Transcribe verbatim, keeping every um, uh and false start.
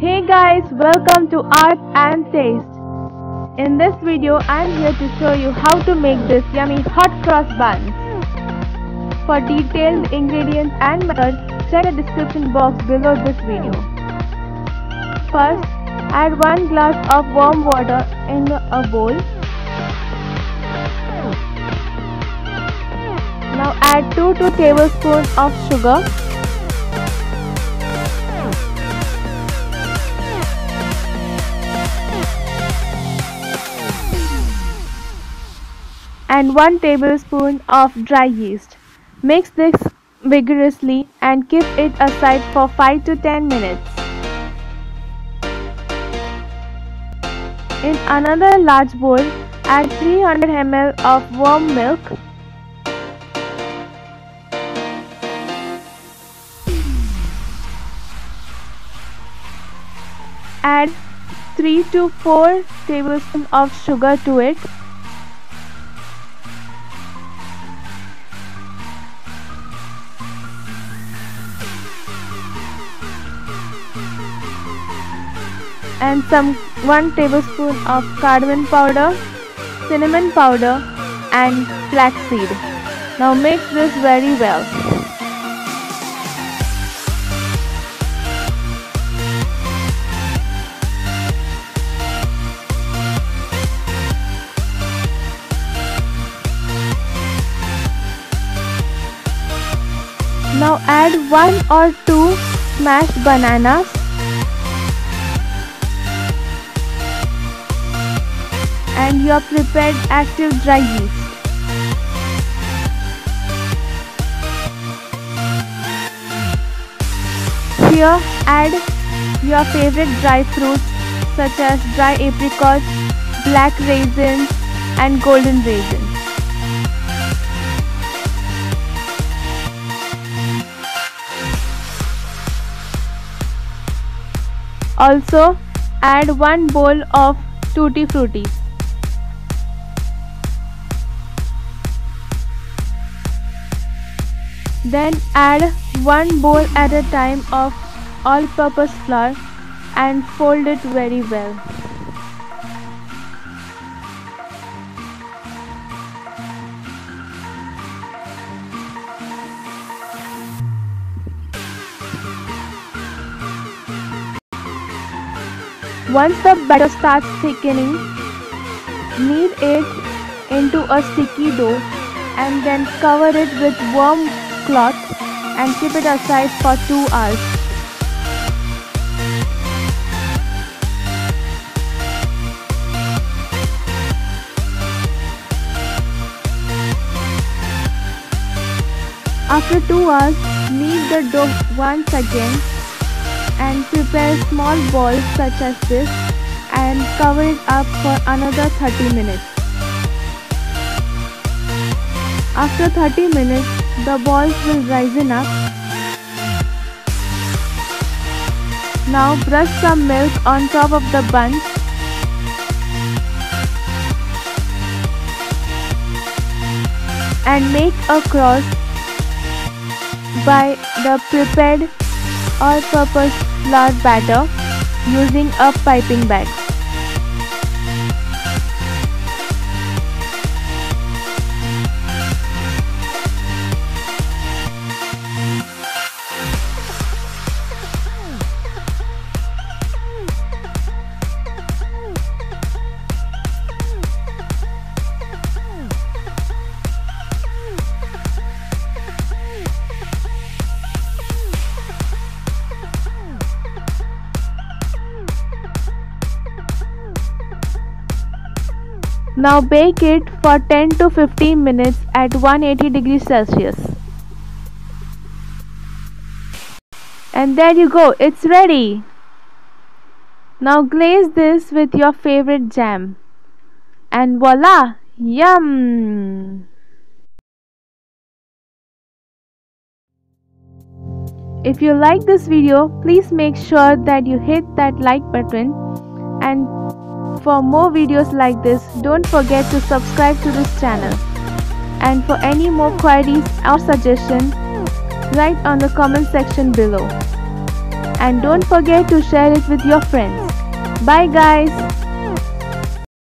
Hey guys, welcome to Art and Taste. In this video, I am here to show you how to make this yummy hot cross bun. For detailed ingredients and methods, check the description box below this video. First, add one glass of warm water in a bowl. Now add two to three tablespoons of sugar. And one tablespoon of dry yeast. Mix this vigorously and keep it aside for five to ten minutes. In another large bowl, add three hundred milliliters of warm milk. Add three to four tablespoons of sugar to it. And some one tablespoon of cardamom powder, cinnamon powder and flaxseed. Now mix this very well. Now add one or two smashed bananas. And you have prepared active dry yeast. Here add your favorite dry fruits such as dry apricots, black raisins and golden raisins. Also add one bowl of tutti frutti. Then add one bowl at a time of all-purpose flour and fold it very well. Once the batter starts thickening, knead it into a sticky dough and then cover it with warm cloth and keep it aside for two hours. After two hours, knead the dough once again and prepare small balls such as this and cover it up for another thirty minutes. After thirty minutes, the balls will rise up. Now brush some milk on top of the bun. And make a cross by the prepared all-purpose flour batter using a piping bag. Now bake it for ten to fifteen minutes at one hundred eighty degrees Celsius. And there you go, it's ready. Now glaze this with your favorite jam. And voila, yum! If you like this video, please make sure that you hit that like button. And for more videos like this, don't forget to subscribe to this channel. And for any more queries or suggestions, write on the comment section below. and don't forget to share it with your friends. Bye guys!